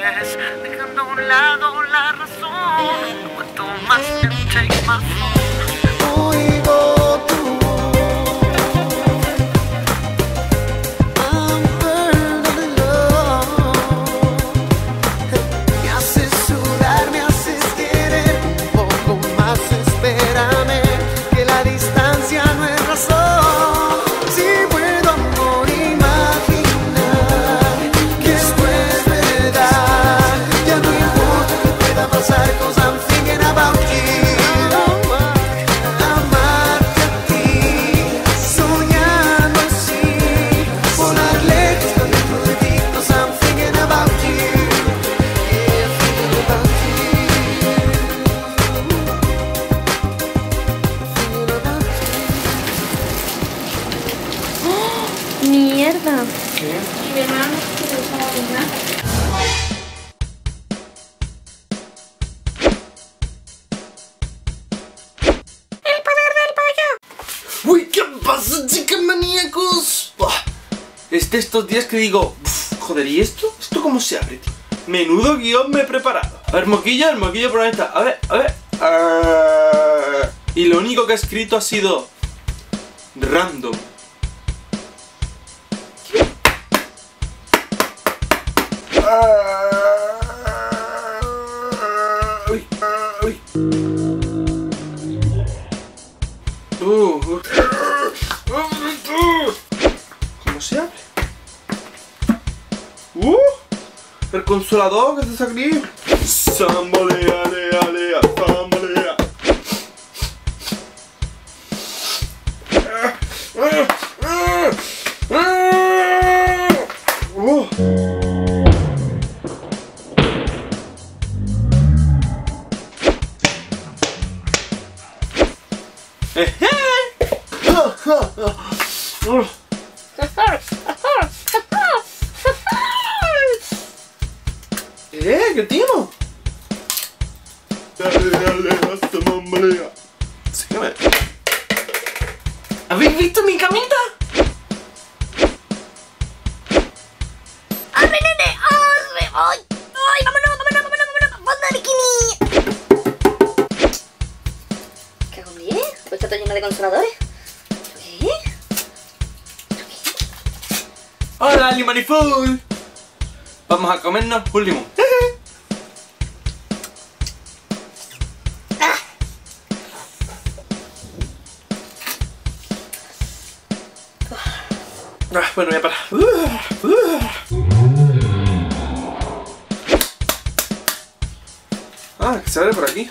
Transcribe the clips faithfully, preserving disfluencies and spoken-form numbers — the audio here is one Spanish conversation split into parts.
veces, dejando a un lado la razón. Cuanto más te take my phone. Oigo tu voz, I'm burned in love. Me haces sudar, me haces querer. Un poco más espérame, que la distancia no es razón. Si cause I'm thinking about you. Amarte a ti, soñando así, volar lejos dentro de ti. Cause I'm thinking about you, yeah, thinking about you, thinking about you. ¡Oh! ¡Mierda! ¿Qué? Mi hermano se puso a orinar. Es de estos días que digo, joder, ¿y esto? ¿Esto cómo se abre, tío? Menudo guión me he preparado. A ver, moquillo, el moquillo por ahí está. A ver, a ver. Ah, y lo único que he escrito ha sido random. Ah, uy, ah, uy. Uh, uh. El consolador que se saca aquí. Sambolea, lea, lea, sambolea. Uh. ¿Eh? ¿Qué timo? Dale, dale, hasta mambalea. Sígueme. ¿Habéis visto mi camita? ¡Ay, nene! ¡Ay! ¡Ay! ¡Ay! ¡Vámonos, vámonos, vámonos, vámonos! ¡Banda bikini! ¿Qué hago bien? Pues está todo lleno de consoladores. ¿Qué? ¡Hola, Limaniful! Vamos a comernos un limón. Ah, bueno, voy a parar. Uh, uh. Ah, que se abre por aquí.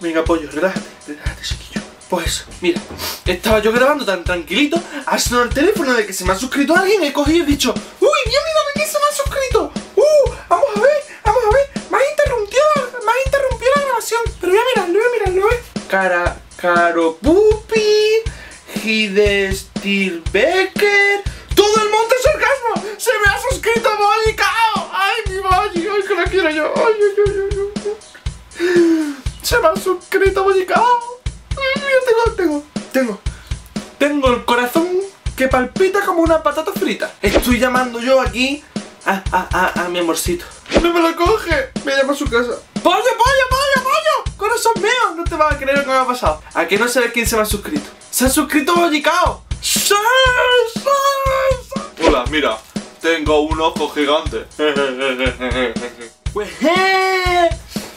Venga, pollo, relájate, relájate, chiquillo. Pues, mira, estaba yo grabando tan tranquilito, ha sonado el teléfono de que se me ha suscrito alguien, he cogido y he dicho, uy, Dios mío, que se me ha suscrito. Uh, vamos a ver, vamos a ver, me has interrumpido, me has interrumpido la grabación, pero voy a mirarlo, voy a mirarlo, ¿eh? Cara, Caro Pupi, Hidestil Becker, todo el monte sarcasmo, se me ha suscrito Bolli, cao. Ay, mi Bolli, ay, que la quiero yo, ay, ay, ay, ay, ay. Se me ha suscrito Bolli, cao. Yo tengo, tengo, tengo, tengo el corazón que palpita como una patata frita. Estoy llamando yo aquí a, a, a, a mi amorcito. No me lo coge, me llama a su casa. ¡Pollo, pollo, pollo, pollo! ¡Corazón mío! No te vas a creer lo que me ha pasado. ¿A que no sabes quién se me ha suscrito? ¡Se ha suscrito Bolli, cao! ¡Sí, sí, sí! Hola, mira, tengo un ojo gigante.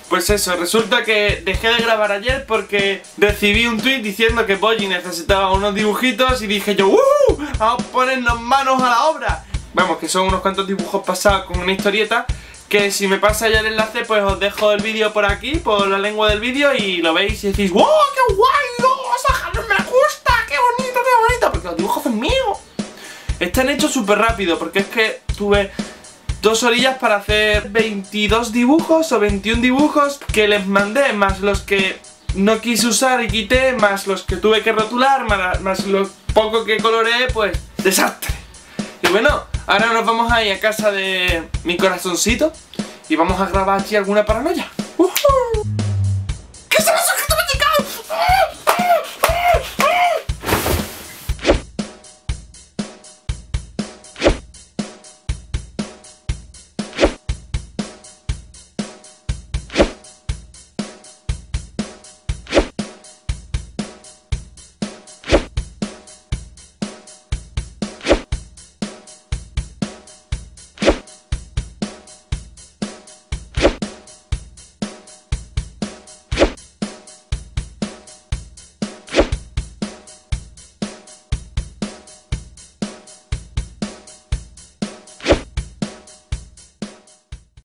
Pues eso, resulta que dejé de grabar ayer porque recibí un tweet diciendo que Bolli necesitaba unos dibujitos y dije yo, ¡uh! ¡Vamos a ponernos manos a la obra! Vamos, que son unos cuantos dibujos pasados con una historieta que si me pasa ya el enlace pues os dejo el vídeo por aquí, por la lengua del vídeo y lo veis y decís, ¡wow! ¡Qué guay! ¡No! ¡Me gusta! ¡Qué bonito, qué bonito! Porque los dibujos son míos. Están hechos súper rápido porque es que tuve dos orillas para hacer veintidós dibujos o veintiún dibujos que les mandé, más los que no quise usar y quité, más los que tuve que rotular, más, más los poco que coloreé, pues desastre. Y bueno, ahora nos vamos a ir a casa de mi corazoncito y vamos a grabar aquí alguna paranoia.